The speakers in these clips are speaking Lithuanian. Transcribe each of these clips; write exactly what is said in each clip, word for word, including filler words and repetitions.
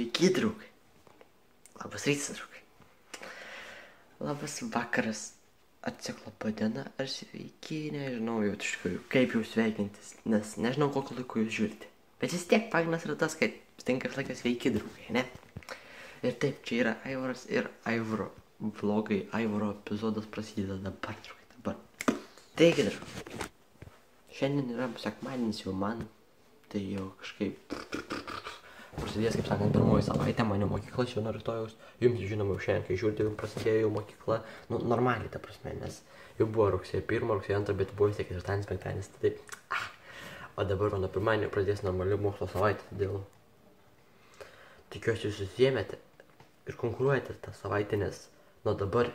Sveiki, draugai. Labas rytas, draugai. Labas vakaras. Atsiek laba diena, ar sveiki, nežinau jau tiškai, kaip jau sveikintis, nes nežinau, kokį laiku jūs žiūrite. Bet vis tiek pagrindas yra tas, kad stinka visą laiką sveiki, draugai, ne? Ir taip, čia yra Aivaras ir Aivaro vlogai. Aivaro epizodas prasideda dabar, draugai, dabar. Taigi, draugai. Šiandien yra sekmadienis jau man, tai jau kažkaip... Prasidės, kaip sakant, pirmoji savaitė, mane mokykla čia nuo rytojaus. Jums žinoma, jau šiandien, kai žiūrite, jums prasidėjo jau mokykla. Nu, normaliai, ta prasme, nes jau buvo rugsėjo pirmą, rugsėjo antrą, bet buvo vis tiek ketvirtadienis, penktadienis, tai taip. Ah. O dabar mano pirmadienį pradės normali mokslo savaitė, todėl tikiuosi jūs susiėmėte ir konkuruojate tą savaitę, nes nuo dabar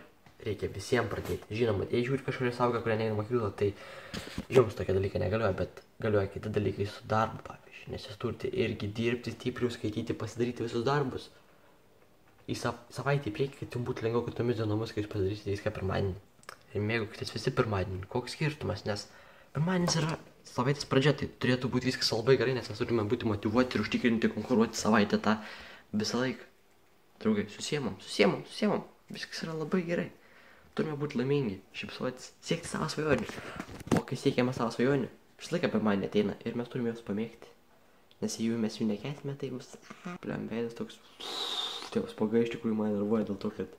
reikia visiems pradėti. Žinoma, jei žiūri kažkuria saugą, kurie neina mokyklą, tai jums tokie dalykai negalioja, bet galioja kiti dalykai su darbu, pavyzdžiui, nes jūs turite irgi dirbti stipriau, skaityti, pasidaryti visus darbus. Į savaitę į priekį, kad jums būtų lengviau kitomis dienomis, kai jūs padarysite viską pirmadienį. Ir mėgaukitės visi pirmadienį. Koks skirtumas, nes pirmadienis yra savaitės pradžia, tai turėtų būti viskas labai gerai, nes mes turime būti motyvuoti ir užtikrinti konkuruoti savaitę tą visą laiką. Draugai, susiemam, susiemam, susiemam. Viskas yra labai gerai. Turime būti laimingi, šipsuotis, siekti savo svajonių. O kai siekiame savo svajonių, šis laiką apie mane ateina ir mes turime jos pamėgti. Nes jeigu mes jų nekesime, tai bus... Pliam, veidas toks... Tėvas pagai iš tikrųjų mane nervuoja dėl to, kad...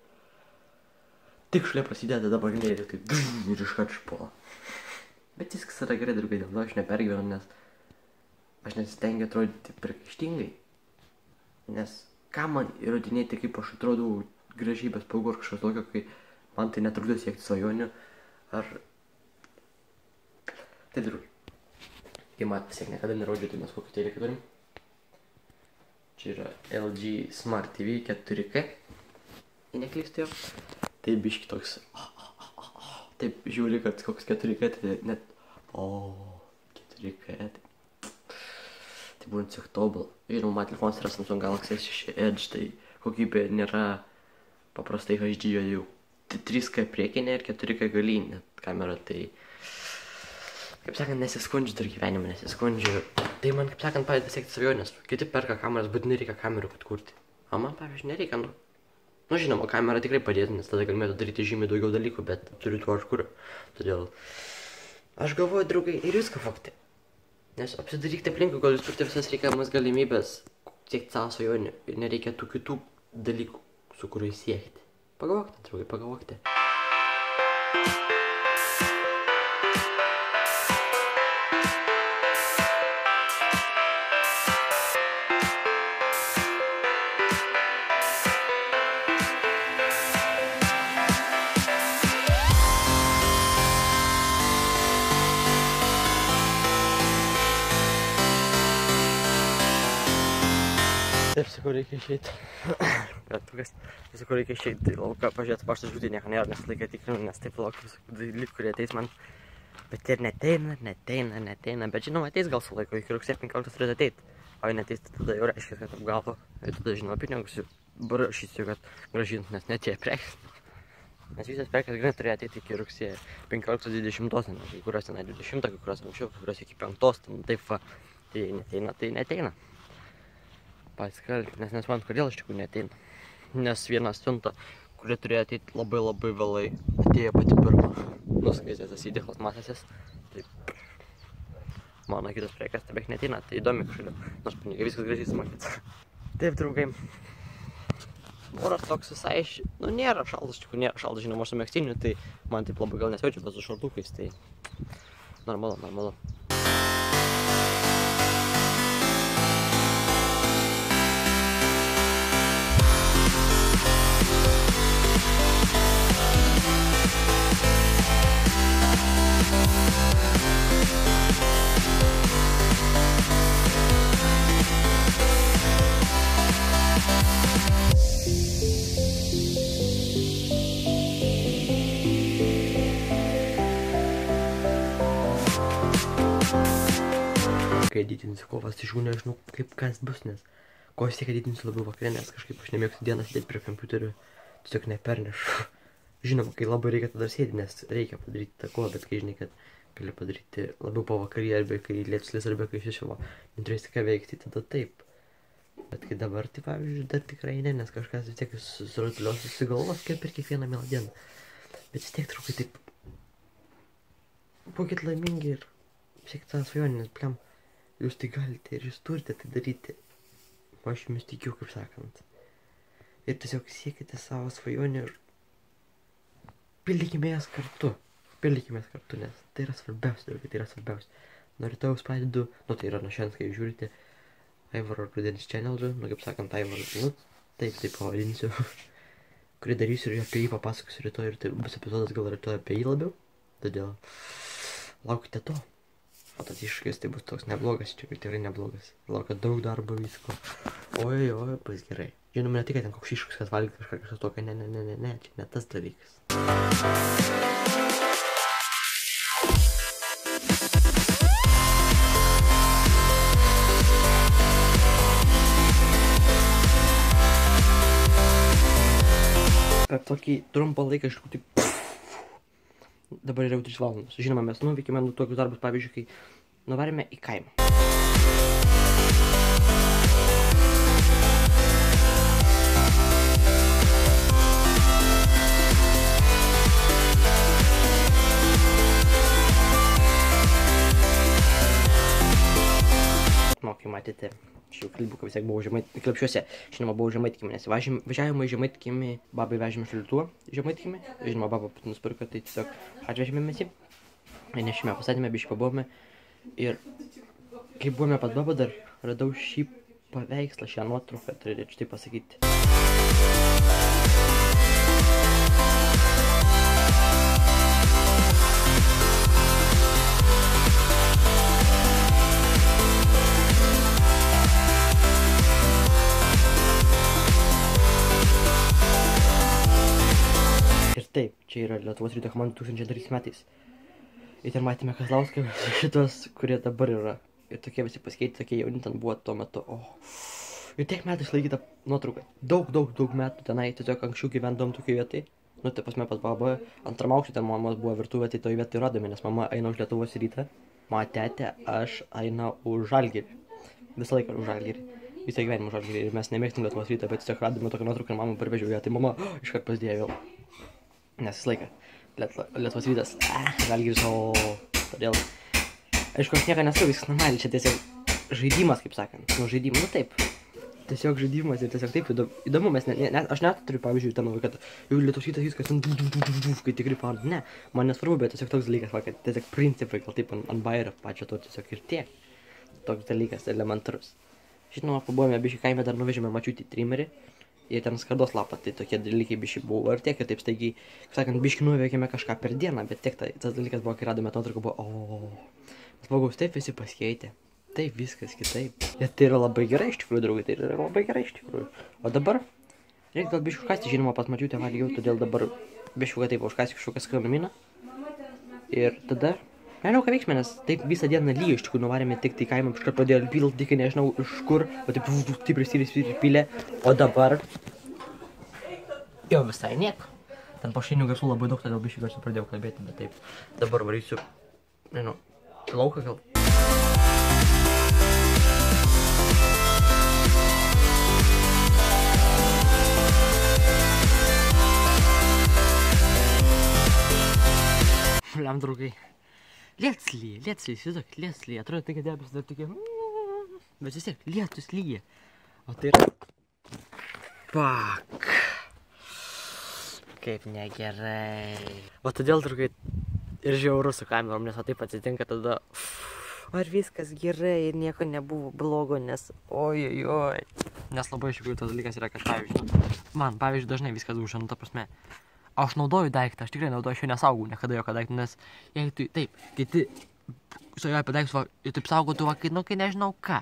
Tik šalia prasideda dabar greitai, kaip... Ir iškart špola. Bet viskas yra gerai, draugai, dėl to aš nepergyvenu, nes... Aš nesistengiu atrodyti perkaištingai. Nes ką man įrodinėti, kaip aš atrodau gražiai, bet spaugų ar kažkas tokio, kai... Man tai netrukdo siekti svajonių, ar... Tai draugai. Kai mat, siek niekada nerodžiu, tai mes kokį teleką turim. Čia yra L G Smart T V keturi K. Jei neklystu jo. Tai biški toks... Taip žiūri, kad koks keturi K, tai net... O, keturi K... Tai būtent siek tobulą. Ir man telefonas yra Samsung Galaxy šeši Edge, tai kokybė nėra paprastai H D jau. trys K priekinė ir keturi K galinė kamera, tai, kaip sakant, nesiskundžiu dar gyvenimą, nesiskundžiu. Tai man, kaip sakant, padeda siekti svajonės. Kiti perka kameras, būtinai reikia kamerų, kad kurti. O man, pavyzdžiui, nereikia, nu. Nu, žinoma, kamera tikrai padėtų, nes tada galėtų daryti žymiai daugiau dalykų, bet turiu tuo aš kuriu. Todėl, aš galvoju, draugai, ir jūs kavokti. Nes apsidarykite aplinkui, gal jūs turite visas reikiamas galimybės siekti savo svajonių ir nereikia tų kitų dalykų, su kuriais siekti. Pagalvokite, draugai, pagalvokite. Taip, sakau, reikia išeiti. Tukas, visokų reikia išėkti lauką, pažiūrėti paštą žūtį, nieko nėra, nes laiką tikrinu, nes taip laukiu visokų dalykų, kurie ateis man. Bet ir neteina, neteina, neteina, bet žinoma, ateis gal su laiko, iki rugsėjo penkioliktos turėtų ateiti. O jei neteis, tai tada jau reiškia, kad apgalvo, ir tada žinoma, pinigus brašysiu, kad gražintų, nes netėjo prekės. Nes visas prekės grinai turėjo ateiti iki rugsėjo penkioliktos dvidešimtos, kai kurios ten dvidešimtą, kai kurios anksčiau, kai kurios iki penktos, taip va, tai neteina, tai neteina. Pasikalbėti, nes nesuprantu, kodėl iš tikrųjų neteina. Nes vieną siuntą, kurie turėjo ateiti labai labai vėlai, atėjo pati pirma. Nuskaitė tas įdėklas masėsis. Taip. Mano kitas prekas tai beveik neteina, tai įdomi kažkaip. Nors pinigai viskas gražiai sumokėta. Taip, draugai. Oras toks visai, nu nėra šaltas, iš tikrųjų nėra šaltas, žinoma, aš su megztiniu, tai man taip labai gal nesijaučiu, bet su šortukais, tai normalu, normalu. Kai didinsiu kovas iš jų, nežinau kaip kas bus, nes ko aš tiek didinsiu labiau vakarė, nes kažkaip aš nemėgstu dieną sėdėti prie kompiuterių, tiesiog nepernešu. Žinoma, kai labai reikia tada sėdėti, nes reikia padaryti tą kovą, bet kai žinai, kad gali padaryti labiau po vakarį, arba kai lietus lės, arba kai šešimo, neturėsi ką veikti, tada taip. Bet kai dabar, tai pavyzdžiui, dar tikrai ne, nes kažkas vis tiek surutulios susigalvos, kaip ir kiekvieną mielą dieną. Bet vis tiek truputį taip. Būkit laimingi ir siekit tą svajonę, nes pliam, jūs tai galite ir jūs turite tai daryti. Aš jumis tikiu, kaip sakant. Ir tiesiog siekite savo svajonę ir pildykime jas kartu. Pildykime jas kartu, nes tai yra svarbiausia, draugai, tai yra svarbiausia. Nuo rytojaus pradedu, nu tai yra nuo šiandien, kai žiūrite Aivaro Rudens Channel, nu kaip sakant, Aivaro, nu taip, taip pavadinsiu, kurį darysiu ir apie jį papasakosiu rytoj ir tai bus epizodas gal rytoj apie jį labiau, todėl laukite to, o tas iššūkis tai bus toks neblogas, čia tikrai neblogas, laukia daug darbo visko, oi, oi, bus gerai. Žinoma, ne tik, kad ten koks iššūkis, kad valgyti kažką, kažką tokio, ne, ne, ne, ne, ne, čia ne tas dalykas. Per tokį trumpą laiką iš tikrųjų taip, dabar yra jau tris valandas. Žinoma, mes nuveikėme nu tokius darbus, pavyzdžiui, kai nuvarėme į kaimą. Nu, kai matėte, šių klipuką vis tiek buvau Žemaitkiemis, žinoma, buvau Žemaitkiemis, nes važiavimą į Žemaitkiemis, babai vežėme šiltuo Žemaitkiemis, žinoma, baba nusipirko, tai tiesiog atvežėme mes jį, nešime, pasatėme, biškai pabuvome ir kai buvome pas babą dar radau šį paveikslą, šią nuotrauką, turėčiau tai pasakyti. Taip, čia yra Lietuvos ryto komanda du tūkstančiai antrais metais. Ir ten matėme Kazlauską, šitos, kurie dabar yra. Ir tokie visi pasikeitė, tokie jauni ten buvo tuo metu. Oh. Ir tiek metų išlaikyta nuotrauka. Daug, daug, daug metų tenai, tiesiog anksčiau gyvendom tokiai vietai. Nu, tai pas mane pas babą, antram aukštui ten mamos buvo virtuvė, tai toj vietai radome, nes mama eina už Lietuvos rytą. Matėte, aš eina už Žalgirį. Visą laiką už Žalgirį. Visą gyvenimą už Žalgirį. Ir mes nemėgstam Lietuvos rytą, bet tiesiog radome tokią nuotrauką ir mamą parvežiau ją. Tai mama oh, iškart pasidėjo vėl. Nes vis laiką, Lietuvos rytas, Žalgiris, o todėl, aišku, aš nieko nesu, viskas normaliai, čia tiesiog žaidimas, kaip sakant, nu žaidimas, nu taip, tiesiog žaidimas ir tiesiog taip įdomu, mes, aš net turiu, pavyzdžiui, ten, kad jau Lietuvos rytas viskas, kai tikrai pavardu, ne, man nesvarbu, bet tiesiog toks dalykas, kad tiesiog principai, gal taip, ant bairio pačio to tiesiog ir tiek, toks dalykas, elementarus. Žinoma, pabuvome biškai kaime, dar nuvežėme mačiutį trimerį. Ir ten skardos lapą, tai tokie dalykai biškai buvo ir tiek, ir taip staigiai, kaip sakant, biškai nuveikėme kažką per dieną, bet tiek ta, tas dalykas buvo, kai radome nuotrauką, buvo, o, žmogaus taip visi pasikeitė, taip viskas kitaip. Ir tai yra labai gerai iš tikrųjų, draugai, tai yra labai gerai iš tikrųjų. O dabar, reikia gal biškai užkasti, žinoma, pas mačiutę valgiau, todėl dabar biškai taip užkasti kažkokią skamina. Ir tada, nežinau, ką veiksime, nes taip visą dieną lyjo, iš tikrųjų, nuvarėme tik tai kaimą, kažką pradėjo pilti, kai nežinau iš kur, o taip stipriai stipriai pilė, o dabar jau visai nieko. Ten pašinių garsų labai daug, todėl biškį garsų pradėjau kalbėti, bet taip. Dabar varysiu, nežinau, lauką gal. Liam, draugai. Lietslyje, lietslyje, įsivaizduok, lietslyje, atrodo, tai kad debesys dar tokie, bet vis tiek, lietus lyja, o tai yra, pak, kaip negerai, o todėl, draugai, ir žiauru su kamerom, nes o taip atsitinka tada, ar viskas gerai ir nieko nebuvo blogo, nes, ojojoj, nes labai iš tikrųjų tas dalykas yra, kad, pavyzdžiui, man, pavyzdžiui, dažnai viskas už, nu, ta prasme, aš naudoju daiktą, aš tikrai naudoju, aš jo nesaugau niekada jokio daiktą, nes jeigu tu, taip, kiti su jo apie daiktus, ir taip saugotų, va, kai, nu, kai nežinau ką.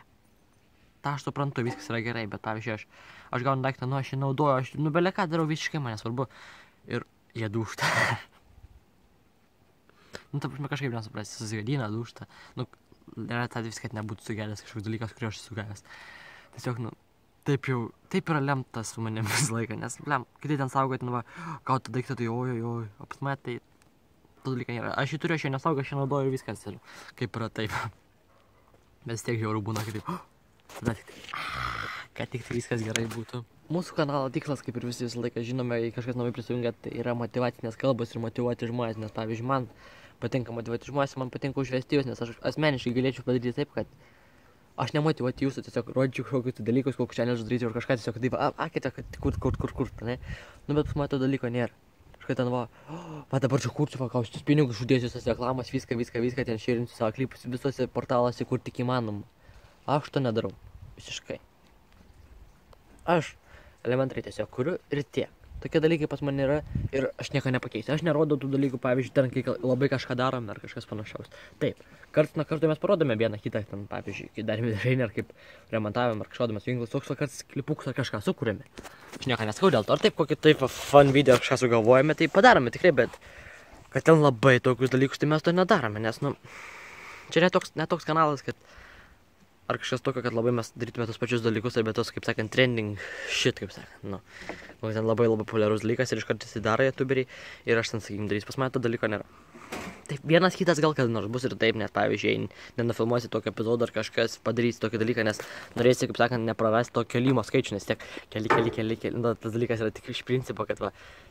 Ta aš suprantu, viskas yra gerai, bet pavyzdžiui, aš, aš gaunu daiktą, nu, aš jį naudoju, aš, nu, belia ką darau visiškai, man nesvarbu, ir jie dūžta. Nu, ta prasme, kažkaip nesuprasti, susigadina, dūžta, nu, nėra ta vis, kad nebūtų sugedęs kažkoks dalykas, kurį aš sugedęs. Tiesiog, nu, taip jau, taip yra lemtas su manim visą laiką, nes, lem, kitai ten saugoti, nu va, gauti daiktą, tai ojoj, ojoj, apsmetai, to dalyka nėra. Aš jį turiu, aš jį nesaugo, aš jį naudoju ir viskas, ir kaip yra taip. Bet vis tiek žiauriau būna, kaip taip, tada tik, kad tik viskas gerai būtų. Mūsų kanalo tikslas, kaip ir visi visą laiką žinome, jei kažkas naujai prisijungia, tai yra motyvacinės kalbos ir motyvuoti žmonės, nes pavyzdžiui, man patinka motyvuoti žmonės, man patinka užvesti jūs, nes aš asmeniškai galėčiau padaryti taip, kad aš nemotyvuoti jūsų, tiesiog rodžiu kokius dalykus, kokius šiandien žudaryti ir kažką tiesiog taip, akite, kad kur, kur, kur, kur, ne? Nu, bet man to dalyko nėra. Kažkai ten va, va dabar čia kurčiu, va, kausius pinigus, žudėsiu visas reklamas, viską, viską, viską, ten šėrinsiu savo klipus visose portaluose, kur tik įmanoma. Aš to nedarau, visiškai. Aš elementariai tiesiog kuriu ir tie. Tokie dalykai pas man yra ir aš nieko nepakeisiu. Aš nerodau tų dalykų, pavyzdžiui, ten, kai labai kažką darom ar kažkas panašaus. Taip, karts nuo karto mes parodome vieną kitą, ten, pavyzdžiui, kai darėme derinį ar kaip remontavome ar kažkodamas vinglus, toks karts klipukus ar kažką sukūrėme. Aš nieko neskau dėl to, ar taip kokį taip fun video kažką sugalvojame, tai padarome tikrai, bet kad ten labai tokius dalykus, tai mes to nedarome, nes, nu, čia netoks, netoks kanalas, kad ar kažkas tokio, kad labai mes darytume tos pačius dalykus, ar bet tos, kaip sakant, trending shit, kaip sakant, nu. Nu, ten labai labai populiarus dalykas ir iškart įsidaro youtuberiai ir aš ten, sakykim, darys, pas mane to dalyko nėra. Taip, vienas kitas gal kada nors bus ir taip, net pavyzdžiui, nenufilmuosi tokio epizodo ar kažkas padarys tokį dalyką, nes norėsi, kaip sakant, neprarasti to kelimo skaičių, nes tiek keli, keli, keli, keli, nu, tas dalykas yra tik iš principo, kad va,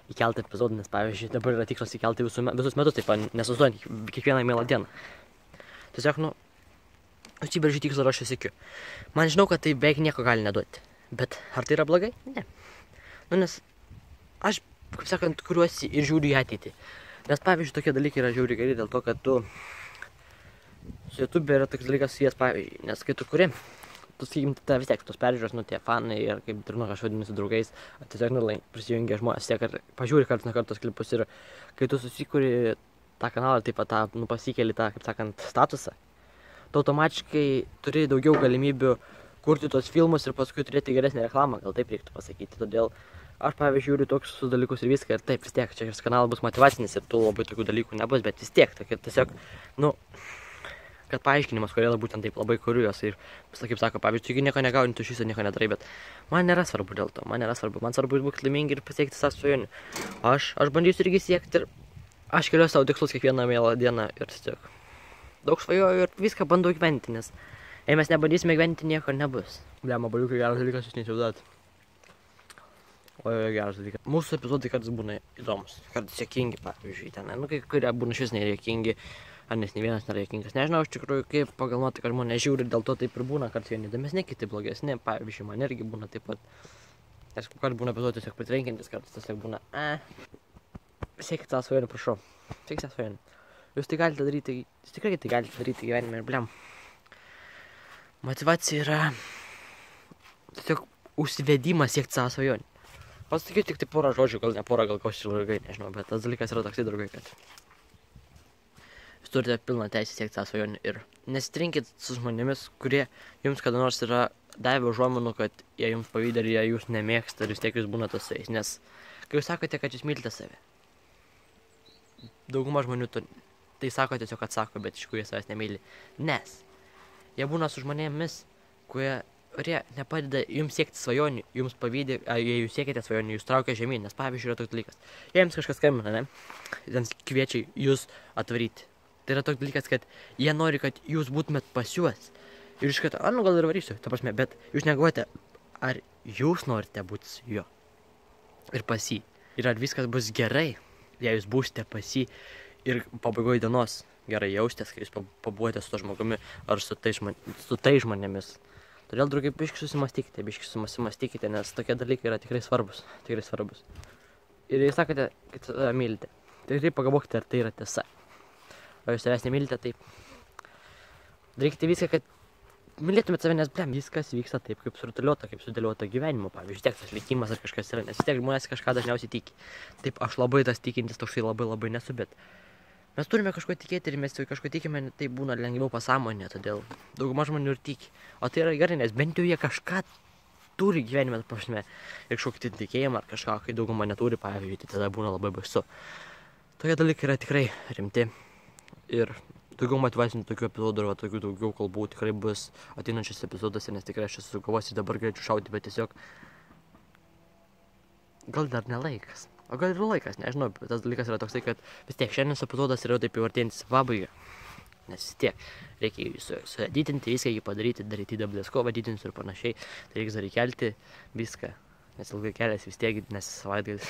įkelti epizodą, nes pavyzdžiui, dabar yra tikslas įkelti visus, visus metus, taip, nesustojant kiekvieną mielą dieną. Tiesiog, nu, nusibrėžiu tikslą, aš siekiu. Man žinau, kad tai beveik nieko gali neduoti. Bet ar tai yra blogai? Ne. Nu, nes aš, kaip sakant, kuriuosi ir žiūriu į ateitį. Nes, pavyzdžiui, tokie dalykai yra žiauriai geri dėl to, kad tu su YouTube yra toks dalykas su jas, pavyzdžiui, nes kai tu kuri, tu sakykim, tai vis tiek tos peržiūros, nu, tie fanai, ar kaip ir, nu, aš vadinu su draugais, tiesiog, nu, prisijungia žmonės, tiek, ar pažiūri kartu nuo kartos klipus ir kai tu susikuri tą kanalą, taip pat tą, nu, pasikeli tą, kaip sakant, statusą, tu automatiškai turi daugiau galimybių kurti tos filmus ir paskui turėti geresnį reklamą, gal taip reiktų pasakyti. Todėl aš, pavyzdžiui, žiūriu tokius dalykus ir viską, ir taip vis tiek, čia šis kanalas bus motyvacinis ir tu labai tokių dalykų nebus, bet vis tiek, tokia tiesiog, nu, kad paaiškinimas, kodėl būtent taip labai kuriu jos ir, kaip sako, pavyzdžiui, tu iki nieko negauni, tu iš viso nieko nedarai, bet man nėra svarbu dėl to, man nėra svarbu, man svarbu būti laimingi ir pasiekti savo svajonių. Aš, aš bandysiu irgi siekti ir aš keliu savo tikslus kiekvieną mielą dieną ir tiesiog daug svajoju ir viską bandau gyventi, nes jei mes nebandysime gyventi, nieko nebus. Blema, baliukai, geras dalykas, jūs neįsivaizduojat. Ojoj, geras dalykas. Mūsų epizodai kartais būna įdomus, kartais juokingi, pavyzdžiui, ten, nu, kai kurie būna šis nejuokingi, ar nes nei vienas nėra juokingas. Nežinau, iš tikrųjų, kaip pagal nuotaiką žmonės žiūri, dėl to taip ir būna, kartais vieni įdomesni, kiti blogesni, pavyzdžiui, man irgi būna taip pat. Nes kartais būna epizodai tiesiog pritrenkiantis, kartais tiesiog būna, eh. Siekit savo svajonių, prašau. Siekit savo svajonių. Jūs tai galite daryti, jūs tikrai tai galite daryti gyvenime ir bliam. Motivacija yra tiesiog užsivedimas siekti savo svajonių. Pasakysiu tik tai porą žodžių, gal ne porą, gal koščių draugai, nežinau, bet tas dalykas yra toksai, draugai, kad jūs turite pilną teisę siekti savo svajonių ir nesitrinkit su žmonėmis, kurie jums kada nors yra davę užuominų, kad jie jums pavydi, jie jūs nemėgsta ir vis tiek jūs būnate su jais, nes kai jūs sakote, kad jūs mylite save, dauguma žmonių to tai sako tiesiog, kad sako, bet iš kur jie savęs nemyli. Nes jie būna su žmonėmis, kurie, kurie nepadeda jums siekti svajonių, jums pavydi, jei jūs siekite svajonių, jūs traukia žemyn, nes pavyzdžiui yra toks dalykas. Jei jums kažkas skambina, ne, jiems kviečia jūs atvaryti. Tai yra toks dalykas, kad jie nori, kad jūs būtumėt pas juos. Ir iš karto, ar nu gal ir varysiu, ta prasme, bet jūs negalvojate, ar jūs norite būti su juo ir pas jį. Ir ar viskas bus gerai, jei jūs būsite pas jį. Ir pabaigoje dienos gerai jaustės, kai jūs pabuvote su to žmogumi ar su tai, žmon, su tai žmonėmis. Todėl, draugai, biški susimastykite, biški susimastykite, nes tokie dalykai yra tikrai svarbus, tikrai svarbus. Ir jūs sakote, kad save mylite. Tikrai pagalvokite, ar tai yra tiesa. O jūs savęs nemylite, taip. Darykite viską, kad mylėtumėte save, nes, blem, viskas vyksta taip, kaip surutuliuota, kaip sudėliuota gyvenimo. Pavyzdžiui, tiek tas likimas ar kažkas yra, nes tiek žmonės kažką dažniausiai tiki. Taip, aš labai tas tikintis toksai labai labai nesu, bet mes turime kažko tikėti ir mes kažko tikime, tai būna lengviau pasąmonė, todėl dauguma žmonių ir tiki. O tai yra gerai, nes bent jau jie kažką turi gyvenime, pavyzdžiui, ir kažkokį tikėjimą ar kažką, kai dauguma neturi, pavyzdžiui, tai tada būna labai baisu. Tokie dalykai yra tikrai rimti ir daugiau motyvacinių tokių epizodų arba tokių daugiau kalbų tikrai bus ateinančios epizodose, nes tikrai aš esu sugalvosiu dabar greičiau šauti, bet tiesiog gal dar ne laikas. O gal ir laikas, nežinau, tas dalykas yra toksai, kad vis tiek šiandienos epizodas yra taip jau artėjantis pabaigą. nes tiek reikia jį sudidinti, viską jį padaryti, daryti dablės kovą, didinti ir panašiai, tai reikia dar įkelti viską, nes ilgai kelias vis tiek, nes savaitgalis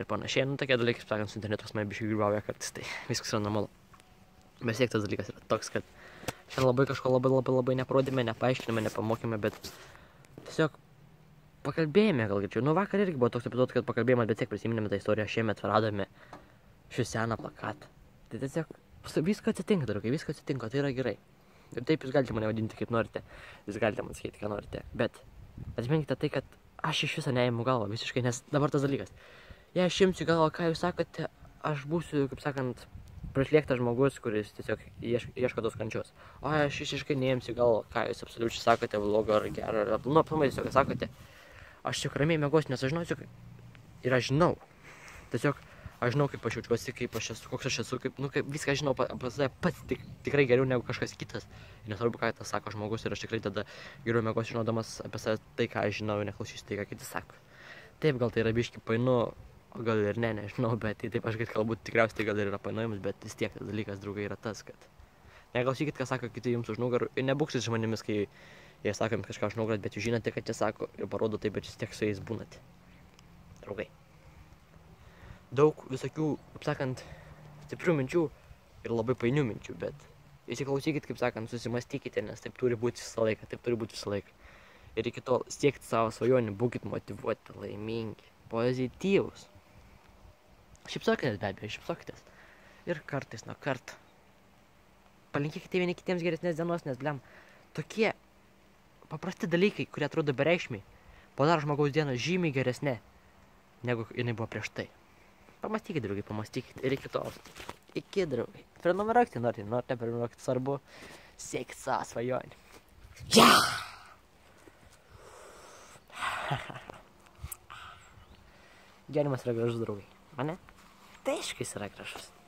ir panašiai, nu tokie dalykai, kaip sakant, su internetos man biškai grįbauja kartais, tai viskas yra normalu. Bet tiek tas dalykas yra toks, kad šiandien labai kažko labai labai labai neparodėme, nepaaiškiname, nepamokėme, bet tiesiog pakalbėjome gal greičiau. Nu vakar irgi buvo toks epizodas, kad pakalbėjome, bet tiek prisiminėme tą istoriją, šiemet radome šį seną plakatą. Tai tiesiog viską atsitinka, draugai, viską atsitinka, tai yra gerai. Ir taip jūs galite mane vadinti kaip norite, jūs galite man sakyti, ką norite, bet atminkite tai, kad aš iš viso neimu galvą visiškai, nes dabar tas dalykas. Jei aš imsiu galvą, ką jūs sakote, aš būsiu, kaip sakant, prišlėktas žmogus, kuris tiesiog ieško tos kančios. O aš visiškai neimsiu galvo, ką jūs absoliučiai sakote, blogo ar gero, ar nu, apamai tiesiog sakote. Aš tiesiog ramiai mėgosiu, nes aš žinau, ir aš žinau. Tiesiog aš žinau, kaip aš jaučiuosi, kaip aš esu, koks aš esu, kaip, nu, kaip viską žinau, pats tikrai geriau negu kažkas kitas. Ir nesvarbu, ką tas sako žmogus, ir aš tikrai tada geriau mėgosiu žinodamas apie save tai, ką aš žinau, ir neklausysiu tai, ką kiti sako. Taip, gal tai yra biški painu. O gal ir ne, nežinau, bet taip aš galbūt tikriausiai gal ir yra painojimas, bet vis tiek tas dalykas, draugai, yra tas, kad neklausykit, ką sako kiti jums už nugarų ir nebūksit žmonėmis, kai jie sako jums kažką už nugarą, bet jūs žinote, kad jie sako ir parodo taip, bet jūs tiek su jais būnate. Draugai. Daug visokių, kaip sakant, stiprių minčių ir labai painių minčių, bet įsiklausykit, kaip sakant, susimastykite, nes taip turi būti visą laiką, taip turi būti visą laiką. Ir iki tol siekti savo svajonį, būkit motivuoti, laimingi, pozityvūs. Šipsokitės be abejo, šipsokitės. Ir kartais nuo karto. Palinkėkite vieni kitiems geresnės dienos, nes blem, tokie paprasti dalykai, kurie atrodo bereikšmiai, padaro žmogaus dieną žymiai geresnė, negu jinai buvo prieš tai. Pamastykite, draugai, pamastykite. Ir iki tol. Iki, draugai. Prenumeruokite, norite, norite, prenumeruokite, svarbu. Siekite savo svajonį. Ja! Gyvenimas yra gražus, draugai. Ane? Tai aiškiai jis yra gražus.